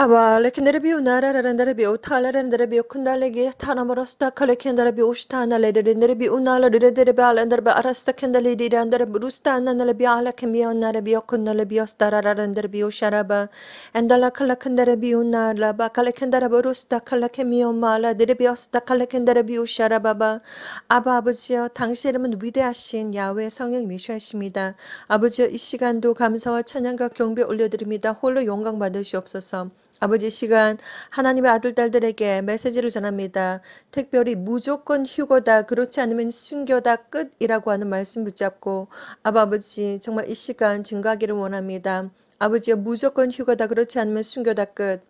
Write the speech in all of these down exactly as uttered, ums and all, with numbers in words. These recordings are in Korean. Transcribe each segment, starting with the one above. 아버지여, 당신의 이름은 위대하신 야훼 성령 예슈아십니다. 아버지여, 이 시간도 감사와 찬양과 경배 올려드립니다. 홀로 영광 받으시옵소서. 아버지, 시간 하나님의 아들 딸들에게 메시지를 전합니다. 특별히 무조건 휴거다, 그렇지 않으면 순교다, 끝이라고 하는 말씀 붙잡고 아바 아버지 정말 이 시간 증거하기를 원합니다. 아버지여, 무조건 휴거다, 그렇지 않으면 순교다, 끝.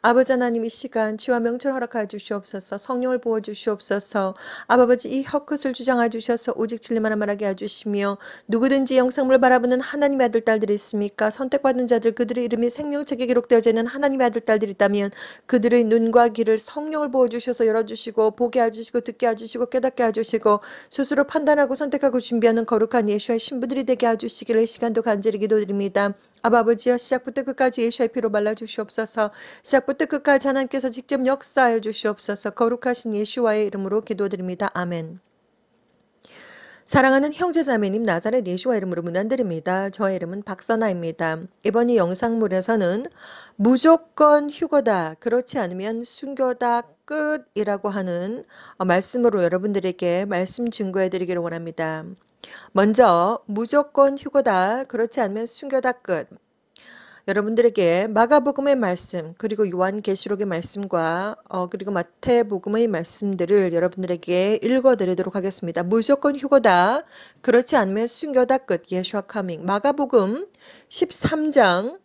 아버지 하나님, 이 시간 지와 명철 허락하여 주시옵소서. 성령을 부어 주시옵소서. 아버지, 이 헛것을 주장하여 주셔서 오직 진리만을 말하게 해주시며, 누구든지 영상물을 바라보는 하나님의 아들 딸들이 있습니까? 선택받은 자들, 그들의 이름이 생명책에 기록되어져 있는 하나님의 아들 딸들이 있다면 그들의 눈과 귀를 성령을 부어 주셔서 열어주시고, 보게 해주시고, 듣게 해주시고, 깨닫게 해주시고, 스스로 판단하고 선택하고 준비하는 거룩한 예수의 신부들이 되게 해주시기를 이 시간도 간절히 기도드립니다. 아바 아버지, 시작부터 끝까지 예수의 피로 발라주시옵소서. 시작부터 끝까지 하나님께서 직접 역사하여 주시옵소서. 거룩하신 예수와의 이름으로 기도드립니다. 아멘. 사랑하는 형제자매님, 나사렛 예슈아 이름으로 문안드립니다. 저의 이름은 박선아입니다. 이번 이 영상물에서는 무조건 휴거다, 그렇지 않으면 순교다, 끝이라고 하는 말씀으로 여러분들에게 말씀 증거해 드리기를 원합니다. 먼저 무조건 휴거다, 그렇지 않으면 순교다, 끝. 여러분들에게 마가복음의 말씀, 그리고 요한계시록의 말씀과 어, 그리고 마태복음의 말씀들을 여러분들에게 읽어드리도록 하겠습니다. 무조건 휴거다, 그렇지 않으면 순교다, 끝. 예슈아 커밍. 마가복음 십삼 장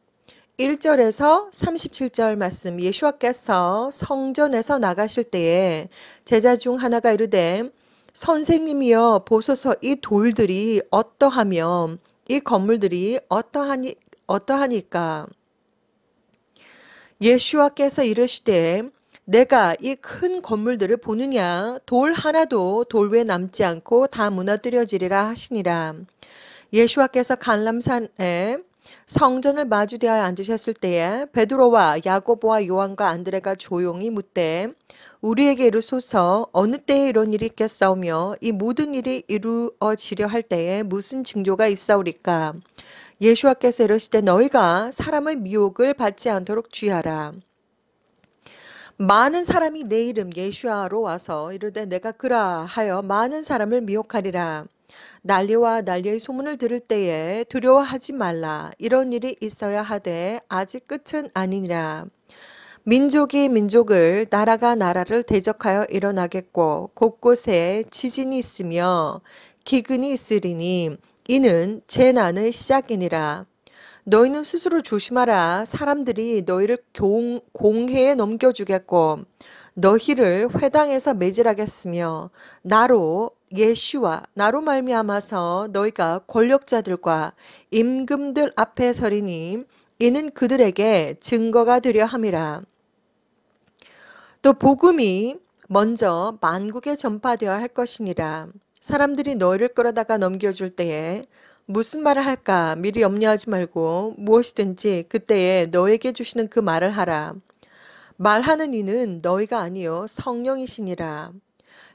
일 절에서 삼십칠 절 말씀. 예슈아께서 성전에서 나가실 때에 제자 중 하나가 이르되, 선생님이여 보소서, 이 돌들이 어떠하며 이 건물들이 어떠하니 어떠하니까? 예슈아께서 이르시되, 내가 이 큰 건물들을 보느냐? 돌 하나도 돌 위에 남지 않고 다 무너뜨려지리라 하시니라. 예슈아께서 갈람산에 성전을 마주대하여 앉으셨을 때에 베드로와 야고보와 요한과 안드레가 조용히 묻되, 우리에게 이르소서, 어느 때에 이런 일이 있겠사오며 이 모든 일이 이루어지려 할 때에 무슨 징조가 있사오리까? 예슈아께서 이르시되, 너희가 사람의 미혹을 받지 않도록 주의하라. 많은 사람이 내 이름 예슈아로 와서 이르되, 내가 그라 하여 많은 사람을 미혹하리라. 난리와 난리의 소문을 들을 때에 두려워하지 말라. 이런 일이 있어야 하되 아직 끝은 아니니라. 민족이 민족을, 나라가 나라를 대적하여 일어나겠고, 곳곳에 지진이 있으며 기근이 있으리니 이는 재난의 시작이니라. 너희는 스스로 조심하라. 사람들이 너희를 공, 공회에 넘겨주겠고, 너희를 회당에서 매질하겠으며, 나로 예슈아 나로 말미암아서 너희가 권력자들과 임금들 앞에 서리니 이는 그들에게 증거가 되려 함이라. 또 복음이 먼저 만국에 전파되어야 할 것이니라. 사람들이 너희를 끌어다가 넘겨줄 때에 무슨 말을 할까 미리 염려하지 말고 무엇이든지 그때에 너에게 주시는 그 말을 하라. 말하는 이는 너희가 아니요 성령이시니라.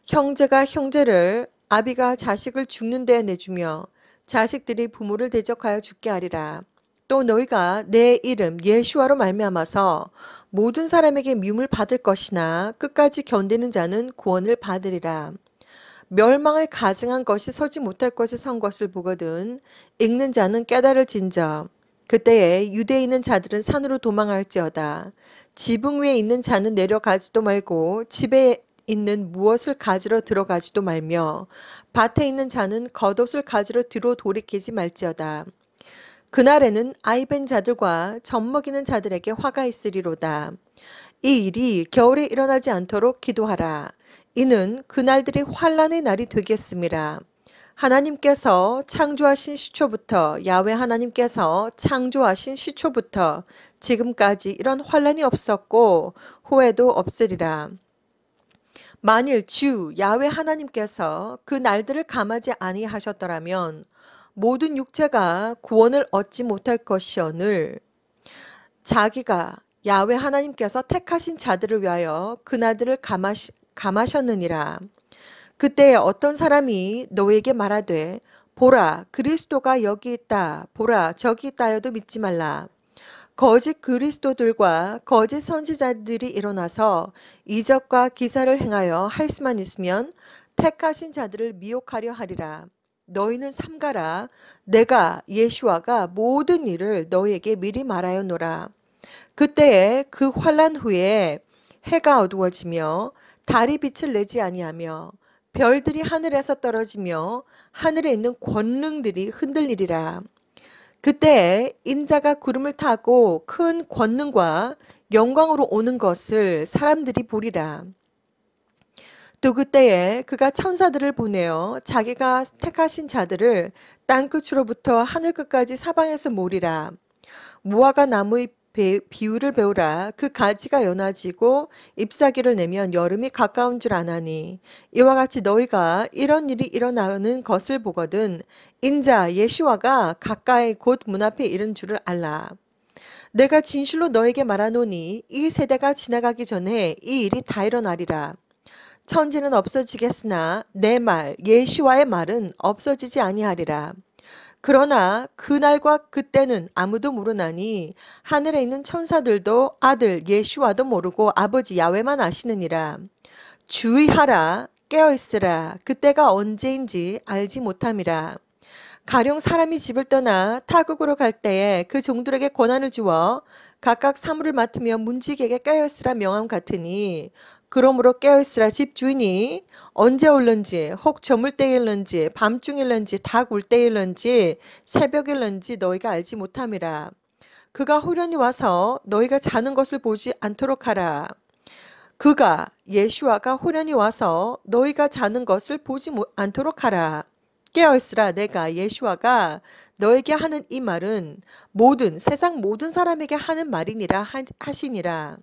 형제가 형제를, 아비가 자식을 죽는 데에 내주며 자식들이 부모를 대적하여 죽게 하리라. 또 너희가 내 이름 예슈아로 말미암아서 모든 사람에게 미움을 받을 것이나 끝까지 견디는 자는 구원을 받으리라. 멸망을 가증한 것이 서지 못할 것에 선 것을 보거든 읽는 자는 깨달을 진저. 그때에 유대에 있는 자들은 산으로 도망할지어다. 지붕 위에 있는 자는 내려가지도 말고 집에 있는 무엇을 가지러 들어가지도 말며 밭에 있는 자는 겉옷을 가지러 뒤로 돌이키지 말지어다. 그날에는 아이밴 자들과 젖먹이는 자들에게 화가 있으리로다. 이 일이 겨울에 일어나지 않도록 기도하라. 이는 그날들이 환란의 날이 되겠습니다. 하나님께서 창조하신 시초부터, 야훼 하나님께서 창조하신 시초부터 지금까지 이런 환란이 없었고 후에도 없으리라. 만일 주 야훼 하나님께서 그 날들을 감하지 아니하셨더라면 모든 육체가 구원을 얻지 못할 것이오늘 자기가 야훼 하나님께서 택하신 자들을 위하여 그날들을 감하시, 감하셨느니라. 그때 어떤 사람이 너에게 말하되 보라 그리스도가 여기 있다 보라 저기 있다 여도 믿지 말라. 거짓 그리스도들과 거짓 선지자들이 일어나서 이적과 기사를 행하여 할 수만 있으면 택하신 자들을 미혹하려 하리라. 너희는 삼가라. 내가 예슈아가 모든 일을 너희에게 미리 말하였노라. 그때에 그 환난 후에 해가 어두워지며 달이 빛을 내지 아니하며 별들이 하늘에서 떨어지며 하늘에 있는 권능들이 흔들리리라. 그때에 인자가 구름을 타고 큰 권능과 영광으로 오는 것을 사람들이 보리라. 또 그때에 그가 천사들을 보내어 자기가 택하신 자들을 땅끝으로부터 하늘끝까지 사방에서 모으리라. 무화과 나무의 비유를 배우라. 그 가지가 연하지고 잎사귀를 내면 여름이 가까운 줄 아나니 이와 같이 너희가 이런 일이 일어나는 것을 보거든 인자 예슈아가 가까이 곧 문 앞에 이른 줄을 알라. 내가 진실로 너에게 말하노니 이 세대가 지나가기 전에 이 일이 다 일어나리라. 천지는 없어지겠으나 내 말 예슈아의 말은 없어지지 아니하리라. 그러나 그날과 그때는 아무도 모르나니 하늘에 있는 천사들도 아들 예슈아도 모르고 아버지 야훼만 아시느니라. 주의하라 깨어있으라 그때가 언제인지 알지 못함이라. 가령 사람이 집을 떠나 타국으로 갈 때에 그 종들에게 권한을 주어 각각 사물을 맡으며 문지기에게 깨어있으라 명함 같으니 그러므로 깨어있으라 집주인이 언제 올는지 혹 저물때일는지 밤중일는지 닭울때일는지 새벽일는지 너희가 알지 못함이라. 그가 호련히 와서 너희가 자는 것을 보지 않도록 하라. 그가 예슈아가 호련히 와서 너희가 자는 것을 보지 않도록 하라. 깨어있으라 내가 예슈아가 너에게 하는 이 말은 모든 세상 모든 사람에게 하는 말이니라 하시니라.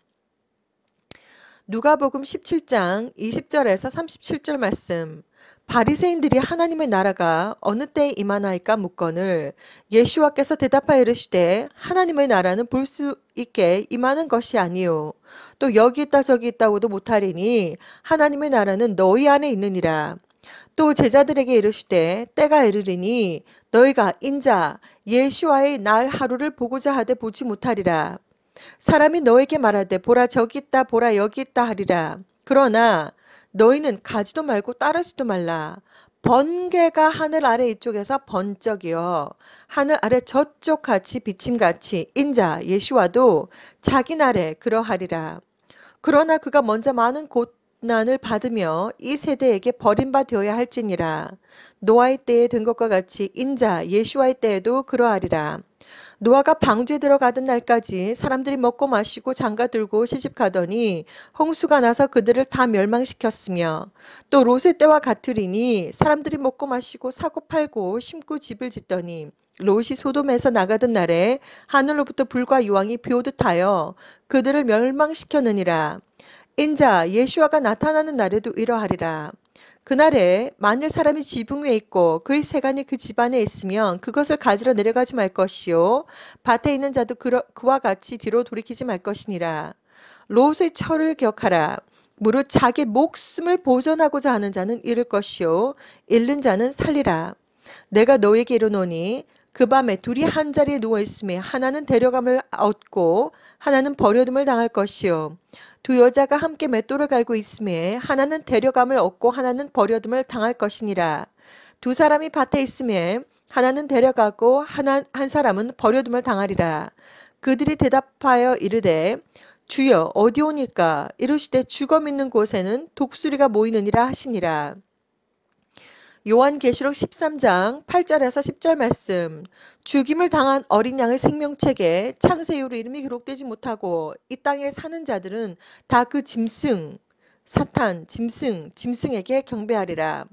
누가복음 십칠 장 이십 절에서 삼십칠 절 말씀. 바리새인들이 하나님의 나라가 어느 때에 임하나이까 묻거늘 예슈아께서 대답하여 이르시되 하나님의 나라는 볼 수 있게 임하는 것이 아니요 또 여기 있다 저기 있다고도 못하리니 하나님의 나라는 너희 안에 있느니라. 또 제자들에게 이르시되 때가 이르리니 너희가 인자 예슈아의 날 하루를 보고자 하되 보지 못하리라. 사람이 너에게 말하되 보라 저기 있다 보라 여기 있다 하리라. 그러나 너희는 가지도 말고 따르지도 말라. 번개가 하늘 아래 이쪽에서 번쩍이어 하늘 아래 저쪽 같이 비침같이 인자 예슈아도 자기 날에 그러하리라. 그러나 그가 먼저 많은 곳 고난을 받으며 이 세대에게 버림바 되어야 할지니라. 노아의 때에 된 것과 같이 인자 예슈아의 때에도 그러하리라. 노아가 방주에 들어가던 날까지 사람들이 먹고 마시고 장가 들고 시집 가더니 홍수가 나서 그들을 다 멸망시켰으며 또 롯의 때와 같으리니 사람들이 먹고 마시고 사고 팔고 심고 집을 짓더니 롯이 소돔에서 나가던 날에 하늘로부터 불과 유황이 비오듯하여 그들을 멸망시켰느니라. 인자 예슈아가 나타나는 날에도 이러하리라. 그날에 만일 사람이 지붕 위에 있고 그의 세간이 그 집 안에 있으면 그것을 가지러 내려가지 말 것이요 밭에 있는 자도 그러, 그와 같이 뒤로 돌이키지 말 것이니라. 롯의 철을 기억하라. 무릇 자기 목숨을 보존하고자 하는 자는 잃을 것이요 잃는 자는 살리라. 내가 너에게 이르노니 그 밤에 둘이 한 자리에 누워있음에 하나는 데려감을 얻고 하나는 버려둠을 당할 것이요. 두 여자가 함께 맷돌을 갈고 있음에 하나는 데려감을 얻고 하나는 버려둠을 당할 것이니라. 두 사람이 밭에 있음에 하나는 데려가고 하나, 한 사람은 버려둠을 당하리라. 그들이 대답하여 이르되 주여 어디 오니까 이르시되 주거 믿는 곳에는 독수리가 모이느니라 하시니라. 요한계시록 십삼 장 팔 절에서 십 절 말씀. 죽임을 당한 어린 양의 생명책에 창세 이후로 이름이 기록되지 못하고 이 땅에 사는 자들은 다 그 짐승, 사탄, 짐승, 짐승에게 경배하리라.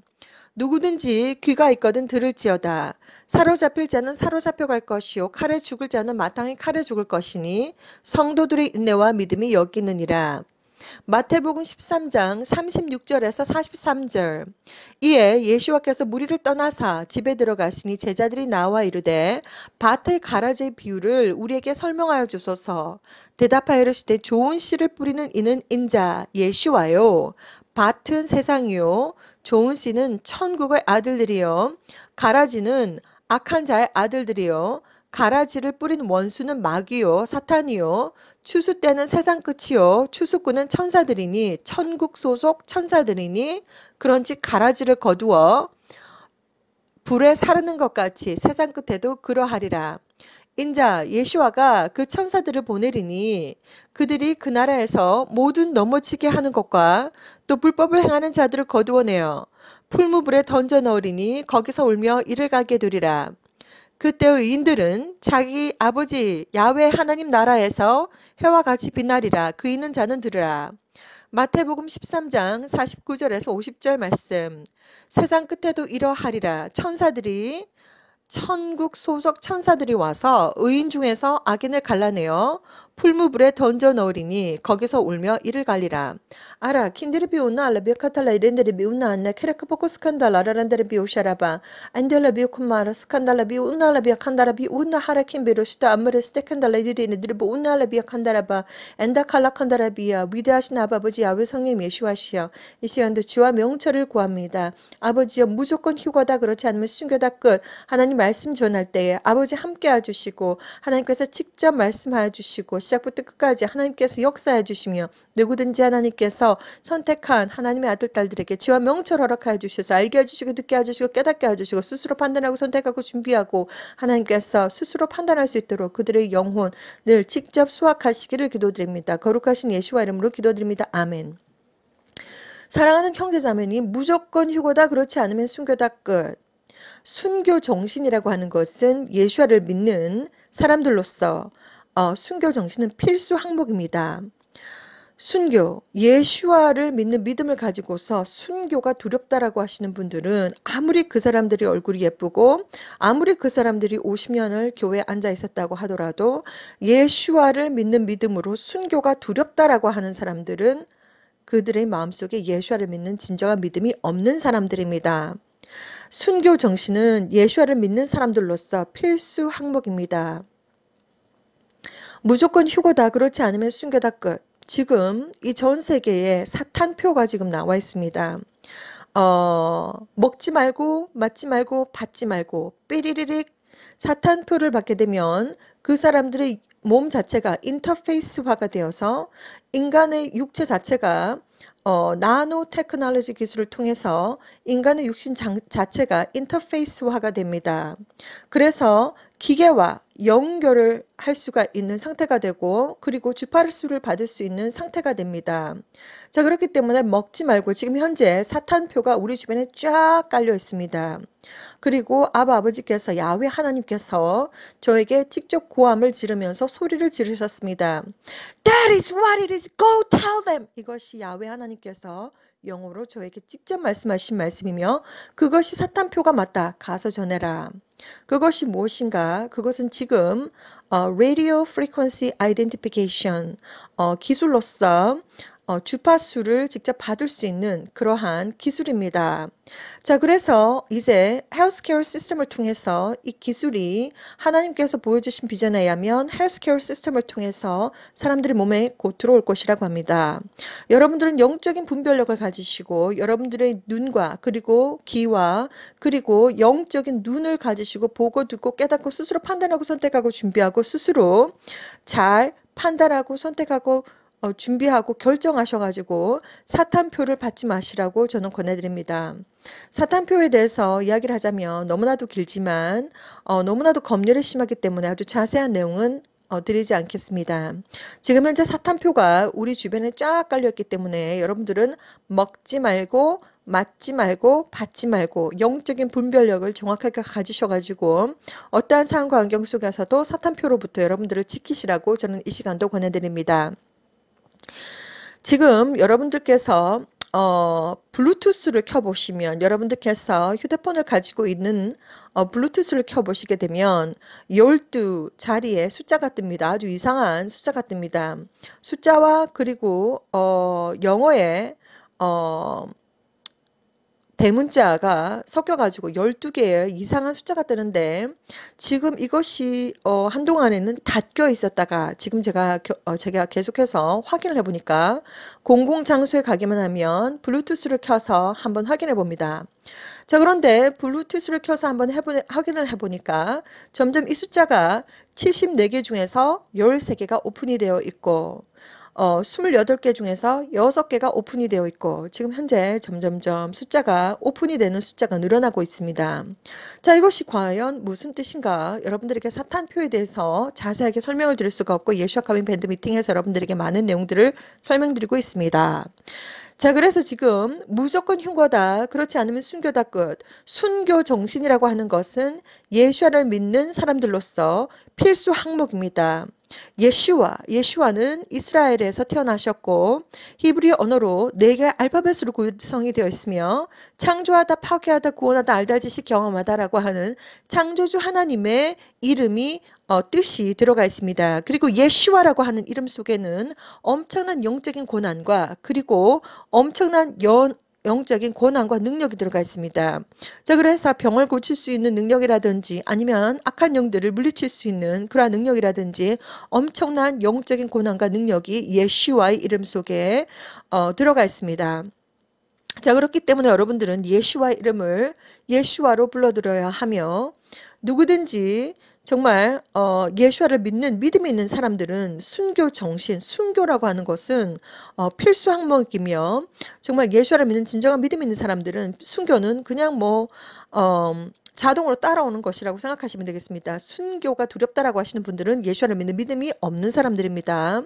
누구든지 귀가 있거든 들을지어다. 사로잡힐 자는 사로잡혀갈 것이요 칼에 죽을 자는 마땅히 칼에 죽을 것이니 성도들의 인내와 믿음이 여기 있느니라. 마태복음 십삼 장 삼십육 절에서 사십삼 절. 이에 예수와께서 무리를 떠나사 집에 들어가시니 제자들이 나와 이르되 밭의 가라지 비유를 우리에게 설명하여 주소서. 대답하여 이르시되 좋은 씨를 뿌리는 이는 인자 예슈아요, 밭은 세상이요, 좋은 씨는 천국의 아들들이요, 가라지는 악한 자의 아들들이요, 가라지를 뿌린 원수는 마귀요 사탄이요, 추수 때는 세상 끝이요, 추수꾼은 천사들이니 천국 소속 천사들이니, 그런즉 가라지를 거두어 불에 사르는 것 같이 세상 끝에도 그러하리라. 인자 예슈아가 그 천사들을 보내리니 그들이 그 나라에서 모든 넘어치게 하는 것과 또 불법을 행하는 자들을 거두어내어 풀무불에 던져 넣으리니 거기서 울며 이를 가게 되리라. 그때 의인들은 자기 아버지 야훼 하나님 나라에서 해와 같이 빛나리라. 그 있는 자는 들으라. 마태복음 십삼 장 사십구 절에서 오십 절 말씀. 세상 끝에도 이러하리라. 천사들이 천국 소속 천사들이 와서 의인 중에서 악인을 갈라내어 풀무불에 던져 넣으리니 거기서 울며 이를 갈리라. 알아, 킨데르 비오나 알라비아 카탈라 이렌데르 비오나 안나 케레크 포코 스칸달라 라란데르 비오샤라바 안델라 비오쿠마라 스칸달라 비오나 알라비아 칸다라 비오나 하라킨 베로슈타 암메르 스테칸달라 이리네드르 보나 알라비아 칸다라바 엔다 칼라 칸다라비아. 위대하신 아버지 야훼 성령 예슈아시여, 이 시간도 주와 명철을 구합니다. 아버지여, 무조건 휴거다, 그렇지 않으면 순교다 끝. 하나님 말씀 전할 때에 아버지 함께하여 주시고 하나님께서 직접 말씀하여 주시고 시작부터 끝까지 하나님께서 역사해 주시며 누구든지 하나님께서 선택한 하나님의 아들 딸들에게 지와 명철 허락하여 주셔서 알게 해주시고 듣게 해주시고 깨닫게 해주시고 스스로 판단하고 선택하고 준비하고 하나님께서 스스로 판단할 수 있도록 그들의 영혼을 직접 수확하시기를 기도드립니다. 거룩하신 예수와 이름으로 기도드립니다. 아멘. 사랑하는 형제자매님, 무조건 휴거다, 그렇지 않으면 순교다 끝. 순교 정신이라고 하는 것은 예슈아를 믿는 사람들로서 어, 순교 정신은 필수 항목입니다. 순교, 예슈아를 믿는 믿음을 가지고서 순교가 두렵다라고 하시는 분들은 아무리 그 사람들이 얼굴이 예쁘고 아무리 그 사람들이 오십 년을 교회에 앉아 있었다고 하더라도 예슈아를 믿는 믿음으로 순교가 두렵다라고 하는 사람들은 그들의 마음속에 예슈아를 믿는 진정한 믿음이 없는 사람들입니다. 순교 정신은 예슈아를 믿는 사람들로서 필수 항목입니다. 무조건 휴거다, 그렇지 않으면 순교다 끝. 지금 이 전 세계에 사탄표가 지금 나와 있습니다. 어, 먹지 말고, 맞지 말고, 받지 말고, 삐리리릭. 사탄표를 받게 되면 그 사람들의 몸 자체가 인터페이스화가 되어서 인간의 육체 자체가 어, 나노 테크놀로지 기술을 통해서 인간의 육신 장, 자체가 인터페이스화가 됩니다. 그래서 기계와 연결을 할 수가 있는 상태가 되고 그리고 주파수를 받을 수 있는 상태가 됩니다. 자, 그렇기 때문에 먹지 말고, 지금 현재 사탄표가 우리 주변에 쫙 깔려 있습니다. 그리고 아바 아버지께서 야훼 하나님께서 저에게 직접 고함을 지르면서 소리를 지르셨습니다. That is what it is. Go tell them. 이것이 야훼 하나님께서 영어로 저에게 직접 말씀하신 말씀이며 그것이 사탄표가 맞다. 가서 전해라. 그것이 무엇인가? 그것은 지금 어, Radio Frequency Identification 어, 기술로서 어, 주파수를 직접 받을 수 있는 그러한 기술입니다. 자, 그래서 이제 헬스케어 시스템을 통해서 이 기술이 하나님께서 보여주신 비전에 의하면 헬스케어 시스템을 통해서 사람들의 몸에 곧 들어올 것이라고 합니다. 여러분들은 영적인 분별력을 가지시고 여러분들의 눈과 그리고 귀와 그리고 영적인 눈을 가지시고 보고 듣고 깨닫고 스스로 판단하고 선택하고 준비하고 스스로 잘 판단하고 선택하고 어, 준비하고 결정하셔가지고 사탄표를 받지 마시라고 저는 권해드립니다. 사탄표에 대해서 이야기를 하자면 너무나도 길지만 어, 너무나도 검열이 심하기 때문에 아주 자세한 내용은 어, 드리지 않겠습니다. 지금 현재 사탄표가 우리 주변에 쫙 깔려있기 때문에 여러분들은 먹지 말고 맞지 말고 받지 말고 영적인 분별력을 정확하게 가지셔가지고 어떠한 상황과 환경 속에서도 사탄표로부터 여러분들을 지키시라고 저는 이 시간도 권해드립니다. 지금 여러분들께서 어, 블루투스를 켜보시면, 여러분들께서 휴대폰을 가지고 있는 어, 블루투스를 켜보시게 되면 열두 자리에 숫자가 뜹니다. 아주 이상한 숫자가 뜹니다. 숫자와 그리고 어, 영어의 어, 대문자가 섞여가지고 열두 개의 이상한 숫자가 뜨는데, 지금 이것이 어, 한동안에는 닫혀 있었다가 지금 제가, 어, 제가 계속해서 확인을 해보니까, 공공장소에 가기만 하면 블루투스를 켜서 한번 확인해 봅니다. 자, 그런데 블루투스를 켜서 한번 해보, 확인을 해보니까 점점 이 숫자가 칠십사 개 중에서 열세 개가 오픈이 되어 있고, 어, 이십팔 개 중에서 여섯 개가 오픈이 되어 있고, 지금 현재 점점점 숫자가 오픈이 되는 숫자가 늘어나고 있습니다. 자, 이것이 과연 무슨 뜻인가? 여러분들에게 사탄표에 대해서 자세하게 설명을 드릴 수가 없고, 예슈아 커밍 밴드 미팅에서 여러분들에게 많은 내용들을 설명드리고 있습니다. 자, 그래서 지금 무조건 흉거다, 그렇지 않으면 순교다 끝. 순교 정신이라고 하는 것은 예슈아를 믿는 사람들로서 필수 항목입니다. 예슈아, 예슈아는 이스라엘에서 태어나셨고 히브리 언어로 네 개의 알파벳으로 구성이 되어 있으며, 창조하다, 파괴하다, 구원하다, 알다지시, 경험하다라고 하는 창조주 하나님의 이름이 어, 뜻이 들어가 있습니다. 그리고 예슈아라고 하는 이름 속에는 엄청난 영적인 고난과 그리고 엄청난 연 영적인 권한과 능력이 들어가 있습니다. 자, 그래서 병을 고칠 수 있는 능력이라든지, 아니면 악한 영들을 물리칠 수 있는 그러한 능력이라든지, 엄청난 영적인 권한과 능력이 예슈아의 이름 속에 어, 들어가 있습니다. 자, 그렇기 때문에 여러분들은 예슈아의 이름을 예슈아로 불러들여야 하며, 누구든지 정말 어, 예슈아를 믿는 믿음이 있는 사람들은 순교 정신, 순교라고 하는 것은 어, 필수 항목이며, 정말 예슈아를 믿는 진정한 믿음이 있는 사람들은 순교는 그냥 뭐 어, 자동으로 따라오는 것이라고 생각하시면 되겠습니다. 순교가 두렵다라고 하시는 분들은 예슈아를 믿는 믿음이 없는 사람들입니다.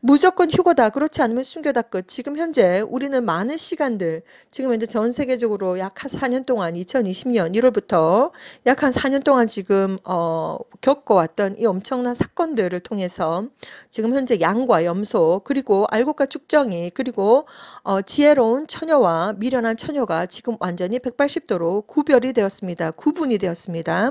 무조건 휴거다, 그렇지 않으면 순교다 끝. 지금 현재 우리는 많은 시간들, 지금 현재 전 세계적으로 약 한 사 년 동안, 이천이십 년 일 월부터 약 한 사 년 동안 지금 어, 겪어왔던 이 엄청난 사건들을 통해서 지금 현재 양과 염소, 그리고 알곡과 쭉정이, 그리고 어, 지혜로운 처녀와 미련한 처녀가 지금 완전히 백팔십 도로 구별이 되었습니다. 구분이 되었습니다.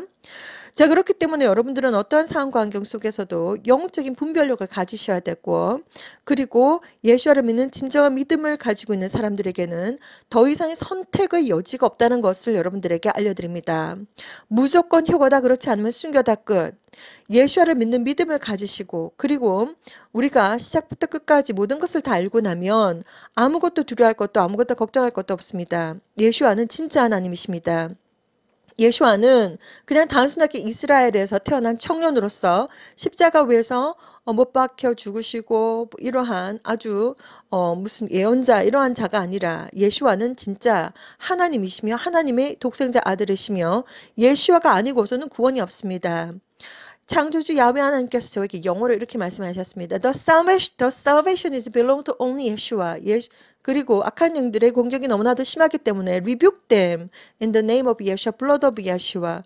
자, 그렇기 때문에 여러분들은 어떠한 상황과 환경 속에서도 영적인 분별력을 가지셔야 되고, 그리고 예슈아를 믿는 진정한 믿음을 가지고 있는 사람들에게는 더 이상의 선택의 여지가 없다는 것을 여러분들에게 알려드립니다. 무조건 효거다, 그렇지 않으면 순교다 끝. 예슈아를 믿는 믿음을 가지시고, 그리고 우리가 시작부터 끝까지 모든 것을 다 알고 나면 아무것도 두려워할 것도 아무것도 걱정할 것도 없습니다. 예슈아는 진짜 하나님이십니다. 예슈아는 그냥 단순하게 이스라엘에서 태어난 청년으로서 십자가 위에서 어, 못 박혀 죽으시고 이러한 아주 어, 무슨 예언자 이러한 자가 아니라, 예슈아는 진짜 하나님이시며 하나님의 독생자 아들이시며, 예슈아가 아니고서는 구원이 없습니다. 창조주 야훼 하나님께서 저에게 영어로 이렇게 말씀하셨습니다. The salvation, the salvation is belong to only Yeshua. 예수, 그리고 악한 영들의 공격이 너무나도 심하기 때문에 rebuke them in the name of Yeshua, blood of Yeshua.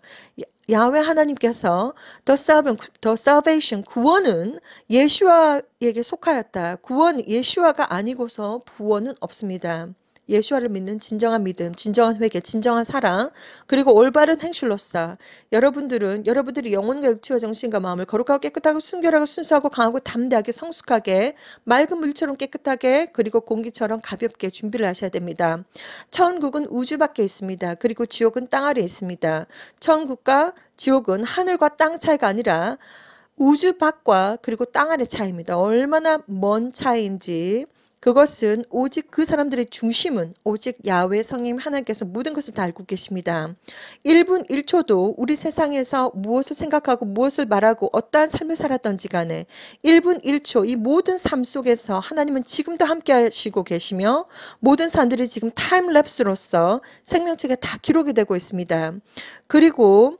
야훼 하나님께서 the salvation, the salvation, 구원은 예슈아에게 속하였다. 구원, 예슈아가 아니고서 구원은 없습니다. 예슈아를 믿는 진정한 믿음, 진정한 회개, 진정한 사랑, 그리고 올바른 행실로서 여러분들은 여러분들이 영혼과 육체와 정신과 마음을 거룩하고 깨끗하고 순결하고 순수하고 강하고 담대하게 성숙하게 맑은 물처럼 깨끗하게 그리고 공기처럼 가볍게 준비를 하셔야 됩니다. 천국은 우주 밖에 있습니다. 그리고 지옥은 땅 아래에 있습니다. 천국과 지옥은 하늘과 땅 차이가 아니라 우주 밖과 그리고 땅 아래 차이입니다. 얼마나 먼 차이인지, 그것은 오직 그 사람들의 중심은 오직 야훼 성님 하나님께서 모든 것을 다 알고 계십니다. 일 분 일 초도 우리 세상에서 무엇을 생각하고 무엇을 말하고 어떠한 삶을 살았던지 간에 일 분 일 초 이 모든 삶 속에서 하나님은 지금도 함께 하시고 계시며, 모든 사람들이 지금 타임랩스로서 생명체가 다 기록이 되고 있습니다. 그리고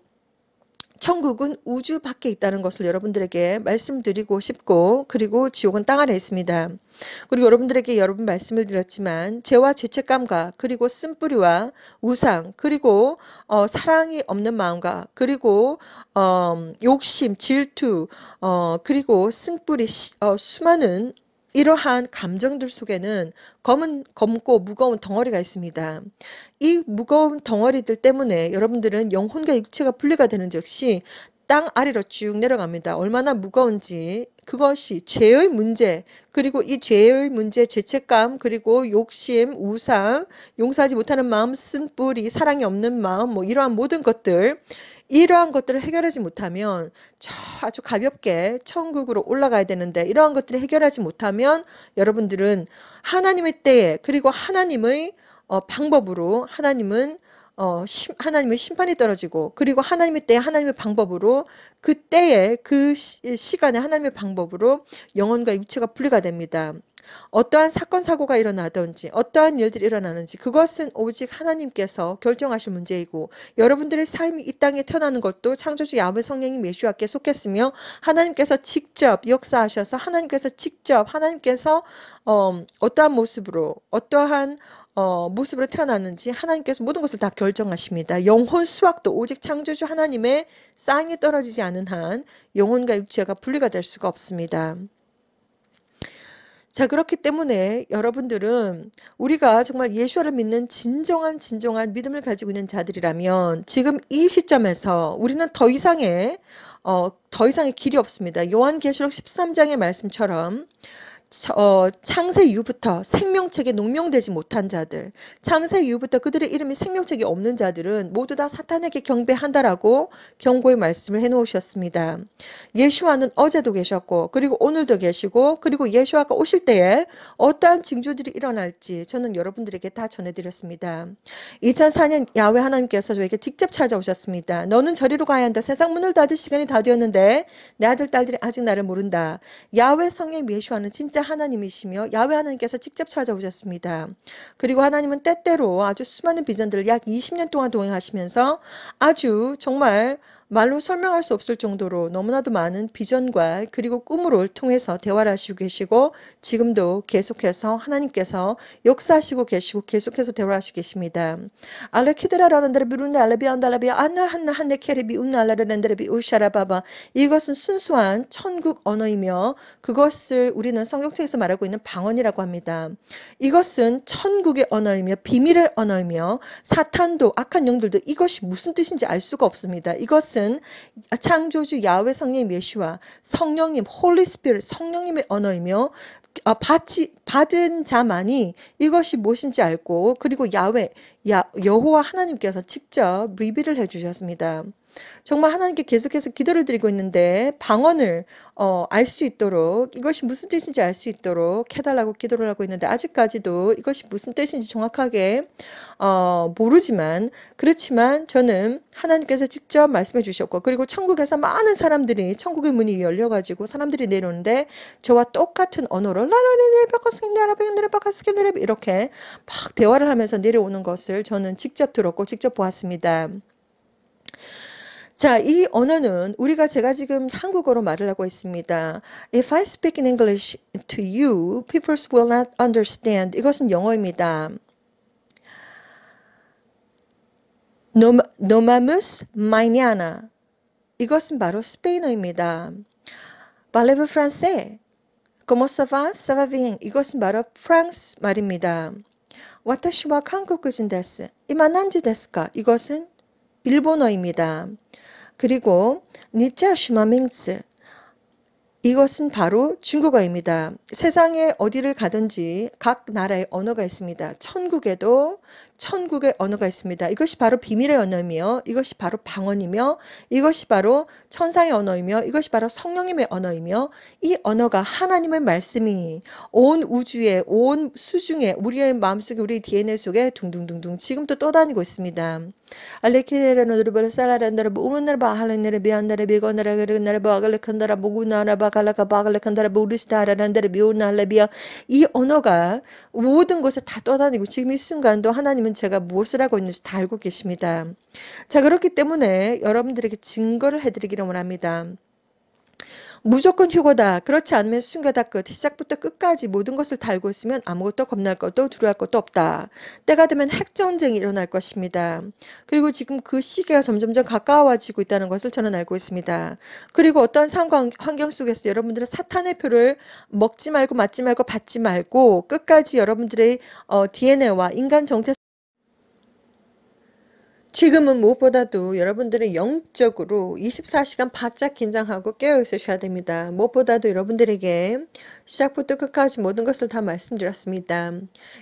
천국은 우주 밖에 있다는 것을 여러분들에게 말씀드리고 싶고, 그리고 지옥은 땅 아래에 있습니다. 그리고 여러분들에게 여러분 말씀을 드렸지만, 죄와 죄책감과 그리고 쓴뿌리와 우상, 그리고 어, 사랑이 없는 마음과 그리고 어, 욕심, 질투, 어, 그리고 쓴뿌리, 어, 수많은 이러한 감정들 속에는 검은, 검고 무거운 덩어리가 있습니다. 이 무거운 덩어리들 때문에 여러분들은 영혼과 육체가 분리가 되는 즉시 땅 아래로 쭉 내려갑니다. 얼마나 무거운지, 그것이 죄의 문제, 그리고 이 죄의 문제, 죄책감, 그리고 욕심, 우상, 용서하지 못하는 마음, 쓴뿌리, 사랑이 없는 마음, 뭐 이러한 모든 것들, 이러한 것들을 해결하지 못하면 아주 가볍게 천국으로 올라가야 되는데, 이러한 것들을 해결하지 못하면 여러분들은 하나님의 때에, 그리고 하나님의 어, 방법으로 하나님은 어, 심, 하나님의 심판이 떨어지고, 그리고 하나님의 때에 하나님의 방법으로, 그 때에 그 시, 시간에 하나님의 방법으로 영혼과 육체가 분리가 됩니다. 어떠한 사건 사고가 일어나든지 어떠한 일들이 일어나는지 그것은 오직 하나님께서 결정하실 문제이고, 여러분들의 삶이 이 땅에 태어나는 것도 창조주 야훼 성령님 예슈아께 속했으며, 하나님께서 직접 역사하셔서 하나님께서 직접 하나님께서 어, 어떠한 모습으로 어떠한 어, 모습으로 태어났는지 하나님께서 모든 것을 다 결정하십니다. 영혼 수확도 오직 창조주 하나님의 쌍이 떨어지지 않은 한 영혼과 육체가 분리가 될 수가 없습니다. 자, 그렇기 때문에 여러분들은 우리가 정말 예슈아를 믿는 진정한 진정한 믿음을 가지고 있는 자들이라면 지금 이 시점에서 우리는 더 이상의 어, 더 이상의 길이 없습니다. 요한계시록 십삼 장의 말씀처럼 어, 창세 이후부터 생명책에 농명되지 못한 자들, 창세 이후부터 그들의 이름이 생명책이 없는 자들은 모두 다 사탄에게 경배한다라고 경고의 말씀을 해놓으셨습니다. 예슈아는 어제도 계셨고, 그리고 오늘도 계시고, 그리고 예슈아가 오실 때에 어떠한 징조들이 일어날지 저는 여러분들에게 다 전해드렸습니다. 이천사 년 야훼 하나님께서 저에게 직접 찾아오셨습니다. 너는 저리로 가야 한다. 세상 문을 닫을 시간이 다 되었는데 내 아들 딸들이 아직 나를 모른다. 야훼 성령 예슈아는 진짜 하나님이시며 야훼 하나님께서 직접 찾아오셨습니다. 그리고 하나님은 때때로 아주 수많은 비전들을 약 이십 년 동안 동행하시면서 아주 정말 말로 설명할 수 없을 정도로 너무나도 많은 비전과 그리고 꿈을 통해서 대화를 하시고 계시고, 지금도 계속해서 하나님께서 역사하시고 계시고 계속해서 대화를 하시고 계십니다. 이것은 순수한 천국 언어이며 그것을 우리는 성경책에서 말하고 있는 방언이라고 합니다. 이것은 천국의 언어이며 비밀의 언어이며 사탄도 악한 영들도 이것이 무슨 뜻인지 알 수가 없습니다. 이것은 창조주 야훼 성령님 예슈아 성령님 홀리 스피릿 성령님의 언어이며 받지, 받은 자만이 이것이 무엇인지 알고, 그리고 야훼 야, 여호와 하나님께서 직접 리뷰를 해주셨습니다. 정말 하나님께 계속해서 기도를 드리고 있는데 방언을 어, 알 수 있도록, 이것이 무슨 뜻인지 알 수 있도록 해달라고 기도를 하고 있는데 아직까지도 이것이 무슨 뜻인지 정확하게 어, 모르지만, 그렇지만 저는 하나님께서 직접 말씀해 주셨고, 그리고 천국에서 많은 사람들이 천국의 문이 열려가지고 사람들이 내려오는데 저와 똑같은 언어로 라라리네 바카스킨네라베네라 바카스킨네라 이렇게 막 대화를 하면서 내려오는 것을 저는 직접 들었고 직접 보았습니다. 자, 이 언어는 우리가 제가 지금 한국어로 말을 하고 있습니다. If I speak in English to you, people will not understand. 이것은 영어입니다. No, no vamos mañana. 이것은 바로 스페인어입니다. Parlez-vous français? Comment ça va? Ça va bien. 이것은 바로 프랑스 말입니다. Watashi wa 한국인 데스. 이마 난지 데스까? 이것은 일본어입니다. 그리고 니차슈마밍츠, 이것은 바로 중국어입니다. 세상에 어디를 가든지 각 나라의 언어가 있습니다. 천국에도 천국의 언어가 있습니다. 이것이 바로 비밀의 언어이며 이것이 바로 방언이며 이것이 바로 천사의 언어이며 이것이 바로 성령님의 언어이며, 이 언어가 하나님의 말씀이 온 우주에 온 수중에 우리의 마음속에 우리의 디엔에이 속에 둥둥둥둥 지금도 떠다니고 있습니다. 이 언어가 모든 곳에 다 떠다니고 지금 이 순간도 하나님은 제가 무엇을 하고 있는지 다 알고 계십니다. 자, 그렇기 때문에 여러분들에게 증거를 해드리기를 원합니다. 무조건 휴거다. 그렇지 않으면 순교다 끝. 시작부터 끝까지 모든 것을 다 알고 있으면 아무것도 겁날 것도 두려울 것도 없다. 때가 되면 핵전쟁이 일어날 것입니다. 그리고 지금 그 시기가 점점점 가까워지고 있다는 것을 저는 알고 있습니다. 그리고 어떤 상황, 환경 속에서 여러분들은 사탄의 표를 먹지 말고 맞지 말고 받지 말고 끝까지 여러분들의 어, 디엔에이와 인간 정체 지금은 무엇보다도 여러분들은 영적으로 이십사 시간 바짝 긴장하고 깨어 있으셔야 됩니다. 무엇보다도 여러분들에게 시작부터 끝까지 모든 것을 다 말씀드렸습니다.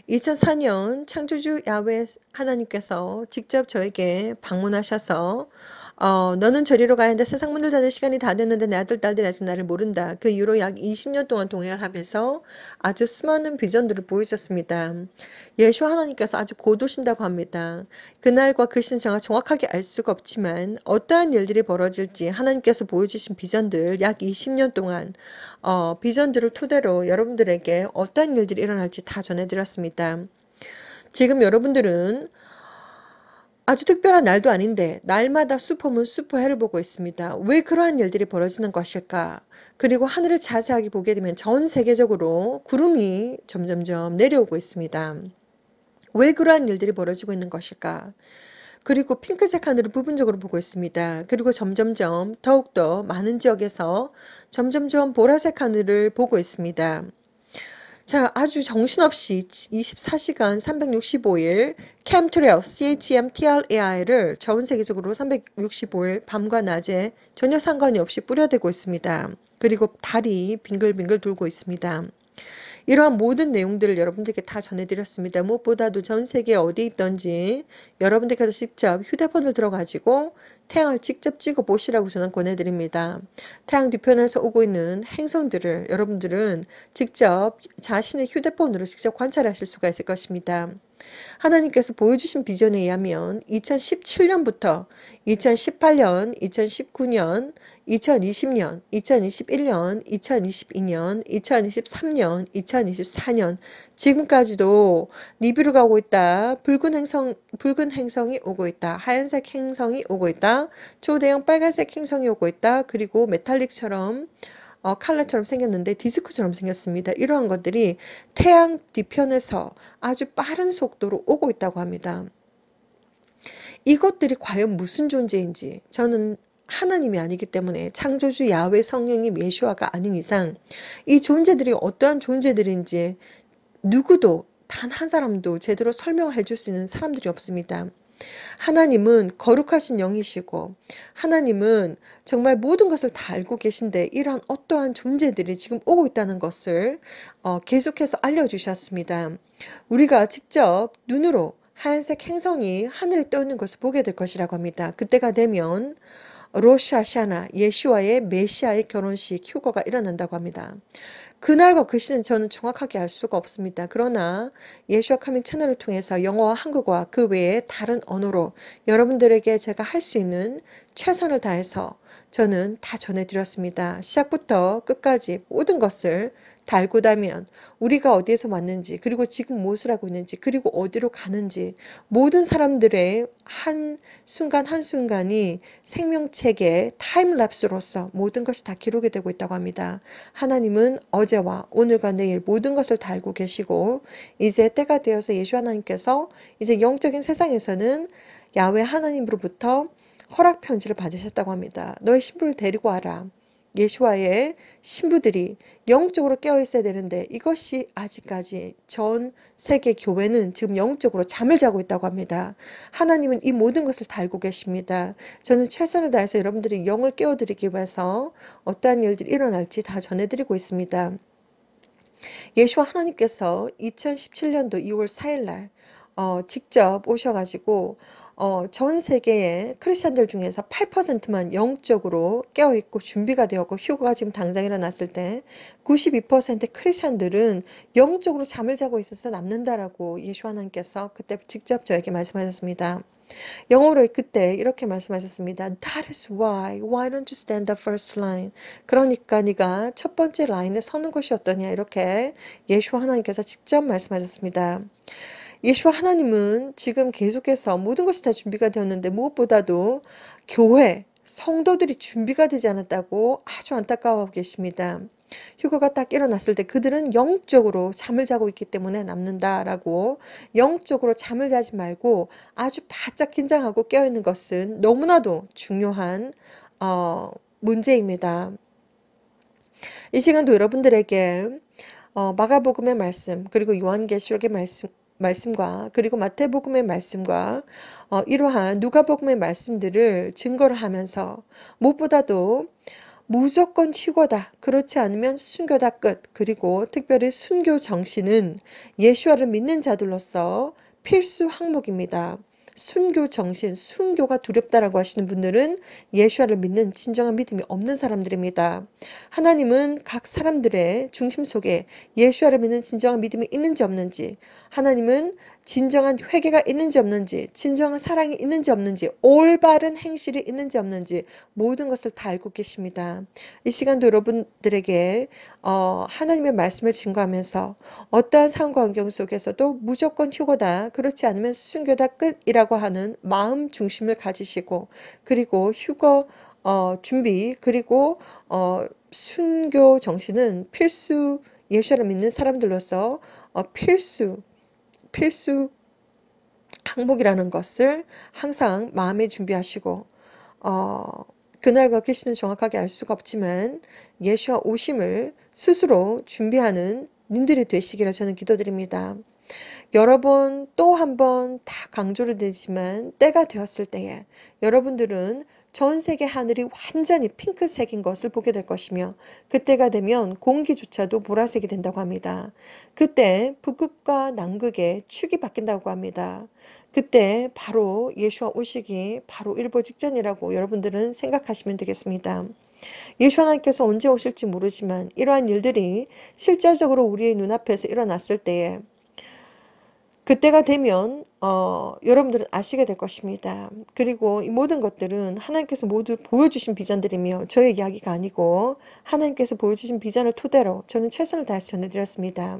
이천사 년 창조주 야훼 하나님께서 직접 저에게 방문하셔서 어, 너는 저리로 가야 한다. 세상 문을 닫을 시간이 다 됐는데 내 아들, 딸들이 아직 나를 모른다. 그 이후로 약 이십 년 동안 동행을 하면서 아주 수많은 비전들을 보여주셨습니다. 예슈아 하나님께서 아주 곧 오신다고 합니다. 그날과 그 시는 제가 정확하게 알 수가 없지만 어떠한 일들이 벌어질지 하나님께서 보여주신 비전들, 약 이십 년 동안 어, 비전들을 토대로 여러분들에게 어떠한 일들이 일어날지 다 전해드렸습니다. 지금 여러분들은 아주 특별한 날도 아닌데 날마다 슈퍼문 슈퍼해를 보고 있습니다. 왜 그러한 일들이 벌어지는 것일까? 그리고 하늘을 자세하게 보게 되면 전 세계적으로 구름이 점점점 내려오고 있습니다. 왜 그러한 일들이 벌어지고 있는 것일까? 그리고 핑크색 하늘을 부분적으로 보고 있습니다. 그리고 점점점 더욱더 많은 지역에서 점점점 보라색 하늘을 보고 있습니다. 자, 아주 정신없이 이십사 시간 삼백육십오 일 캠트레일, 씨에이치엠트레일을 전 세계적으로 삼백육십오 일 밤과 낮에 전혀 상관이 없이 뿌려대고 있습니다. 그리고 달이 빙글빙글 돌고 있습니다. 이러한 모든 내용들을 여러분들께 다 전해드렸습니다. 무엇보다도 전 세계 어디 있던지 여러분들께서 직접 휴대폰을 들어가지고 태양을 직접 찍어 보시라고 저는 권해드립니다. 태양 뒤편에서 오고 있는 행성들을 여러분들은 직접 자신의 휴대폰으로 직접 관찰하실 수가 있을 것입니다. 하나님께서 보여주신 비전에 의하면 이천십칠 년부터 이천십팔 년, 이천십구 년, 이천이십 년, 이천이십일 년, 이천이십이 년, 이천이십삼 년, 이천이십사 년 지금까지도 니비루 가고 있다. 붉은 행성, 붉은 행성이 오고 있다. 하얀색 행성이 오고 있다. 초대형 빨간색 행성이 오고 있다. 그리고 메탈릭처럼 어, 칼라처럼 생겼는데 디스크처럼 생겼습니다. 이러한 것들이 태양 뒤편에서 아주 빠른 속도로 오고 있다고 합니다. 이것들이 과연 무슨 존재인지 저는 하나님이 아니기 때문에 창조주 야훼 성령님 예슈아가 아닌 이상 이 존재들이 어떠한 존재들인지 누구도 단 한 사람도 제대로 설명해 줄 수 있는 사람들이 없습니다. 하나님은 거룩하신 영이시고 하나님은 정말 모든 것을 다 알고 계신데 이러한 어떠한 존재들이 지금 오고 있다는 것을 어, 계속해서 알려주셨습니다. 우리가 직접 눈으로 하얀색 행성이 하늘에 떠있는 것을 보게 될 것이라고 합니다. 그때가 되면 로샤샤나 예슈아의 메시아의 결혼식 휴거가 일어난다고 합니다. 그날과 그 시는 저는 정확하게 알 수가 없습니다. 그러나 예슈아 커밍 채널을 통해서 영어와 한국어와 그 외에 다른 언어로 여러분들에게 제가 할 수 있는 최선을 다해서 저는 다 전해드렸습니다. 시작부터 끝까지 모든 것을 다 알고 나면 우리가 어디에서 왔는지 그리고 지금 무엇을 하고 있는지 그리고 어디로 가는지 모든 사람들의 한순간 한순간이 생명체계 타임랩스로서 모든 것이 다 기록이 되고 있다고 합니다. 하나님은 어제와 오늘과 내일 모든 것을 다 알고 계시고 이제 때가 되어서 예슈아 하나님께서 이제 영적인 세상에서는 야훼 하나님으로부터 허락 편지를 받으셨다고 합니다. 너의 신부를 데리고 와라. 예슈아의 신부들이 영적으로 깨어 있어야 되는데 이것이 아직까지 전 세계 교회는 지금 영적으로 잠을 자고 있다고 합니다. 하나님은 이 모든 것을 다 알고 계십니다. 저는 최선을 다해서 여러분들이 영을 깨워드리기 위해서 어떠한 일들이 일어날지 다 전해드리고 있습니다. 예슈아 하나님께서 이천십칠 년도 이월 사일날 어, 직접 오셔가지고 어, 전 세계의 크리스천들 중에서 팔 퍼센트만 영적으로 깨어있고 준비가 되었고 휴거가 지금 당장 일어났을 때 구십이 퍼센트 크리스천들은 영적으로 잠을 자고 있어서 남는다라고 예슈아 하나님께서 그때 직접 저에게 말씀하셨습니다. 영어로 그때 이렇게 말씀하셨습니다. That is why. Why don't you stand the first line? 그러니까 네가 첫 번째 라인에 서는 것이 어떠냐 이렇게 예슈아 하나님께서 직접 말씀하셨습니다. 예슈아 하나님은 지금 계속해서 모든 것이 다 준비가 되었는데 무엇보다도 교회, 성도들이 준비가 되지 않았다고 아주 안타까워하고 계십니다. 휴거가 딱 일어났을 때 그들은 영적으로 잠을 자고 있기 때문에 남는다라고, 영적으로 잠을 자지 말고 아주 바짝 긴장하고 깨어있는 것은 너무나도 중요한 어, 문제입니다. 이 시간도 여러분들에게 어, 마가복음의 말씀, 그리고 요한계시록의 말씀, 말씀과 그리고 마태복음의 말씀과 어, 이러한 누가복음의 말씀들을 증거를 하면서 무엇보다도 무조건 휴거다, 그렇지 않으면 순교다 끝, 그리고 특별히 순교 정신은 예슈아를 믿는 자들로서 필수 항목입니다. 순교 정신, 순교가 두렵다라고 하시는 분들은 예슈아를 믿는 진정한 믿음이 없는 사람들입니다. 하나님은 각 사람들의 중심 속에 예슈아를 믿는 진정한 믿음이 있는지 없는지, 하나님은 진정한 회개가 있는지 없는지, 진정한 사랑이 있는지 없는지, 올바른 행실이 있는지 없는지 모든 것을 다 알고 계십니다. 이 시간도 여러분들에게 어, 하나님의 말씀을 증거하면서 어떠한 상황과 환경 속에서도 무조건 휴거다, 그렇지 않으면 순교다 끝이라고 하는 마음 중심을 가지시고, 그리고 휴거 어, 준비, 그리고 어, 순교 정신은 필수, 예수를 믿는 사람들로서 어, 필수 필수 항목이라는 것을 항상 마음에 준비하시고, 어, 그날과 계시는 정확하게 알 수가 없지만 예수와 오심을 스스로 준비하는 님들이 되시기를 저는 기도드립니다. 여러 번 또 한 번 다 강조를 드리지만 때가 되었을 때에 여러분들은 전 세계 하늘이 완전히 핑크색인 것을 보게 될 것이며, 그때가 되면 공기조차도 보라색이 된다고 합니다. 그때 북극과 남극의 축이 바뀐다고 합니다. 그때 바로 예슈아 오시기 바로 일보 직전이라고 여러분들은 생각하시면 되겠습니다. 예수 하나님께서 언제 오실지 모르지만 이러한 일들이 실제적으로 우리의 눈앞에서 일어났을 때에 그때가 되면 어, 여러분들은 아시게 될 것입니다. 그리고 이 모든 것들은 하나님께서 모두 보여주신 비전들이며 저의 이야기가 아니고 하나님께서 보여주신 비전을 토대로 저는 최선을 다해서 전해드렸습니다.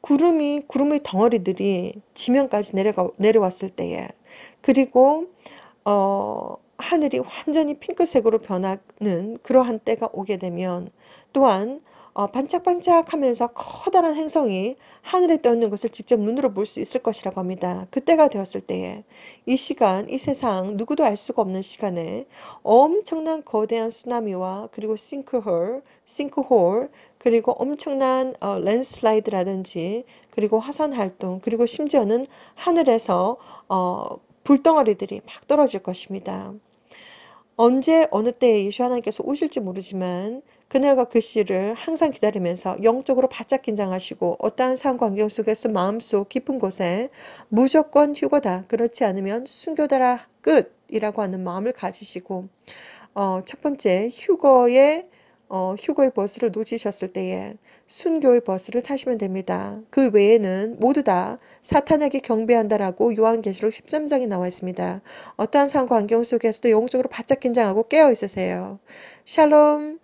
구름이, 구름의 덩어리들이 지면까지 내려가, 내려왔을 때에, 그리고 어, 하늘이 완전히 핑크색으로 변하는 그러한 때가 오게 되면, 또한 어, 반짝반짝하면서 커다란 행성이 하늘에 떠있는 것을 직접 눈으로 볼 수 있을 것이라고 합니다. 그때가 되었을 때에 이 시간, 이 세상 누구도 알 수가 없는 시간에 엄청난 거대한 쓰나미와 그리고 싱크홀, 싱크홀, 그리고 엄청난 어, 랜슬라이드라든지, 그리고 화산활동, 그리고 심지어는 하늘에서 어, 불덩어리들이 막 떨어질 것입니다. 언제 어느 때에 예수 하나님께서 오실지 모르지만 그날과 그 시를 항상 기다리면서 영적으로 바짝 긴장하시고 어떠한 상황 환경 속에서 마음속 깊은 곳에 무조건 휴거다, 그렇지 않으면 순교다라 끝이라고 하는 마음을 가지시고, 어, 첫 번째 휴거의 어, 휴거의 버스를 놓치셨을 때에 순교의 버스를 타시면 됩니다. 그 외에는 모두 다 사탄에게 경배한다라고 요한계시록 십삼 장에 나와 있습니다. 어떠한 상황과 환경 속에서도 영적으로 바짝 긴장하고 깨어 있으세요. 샬롬.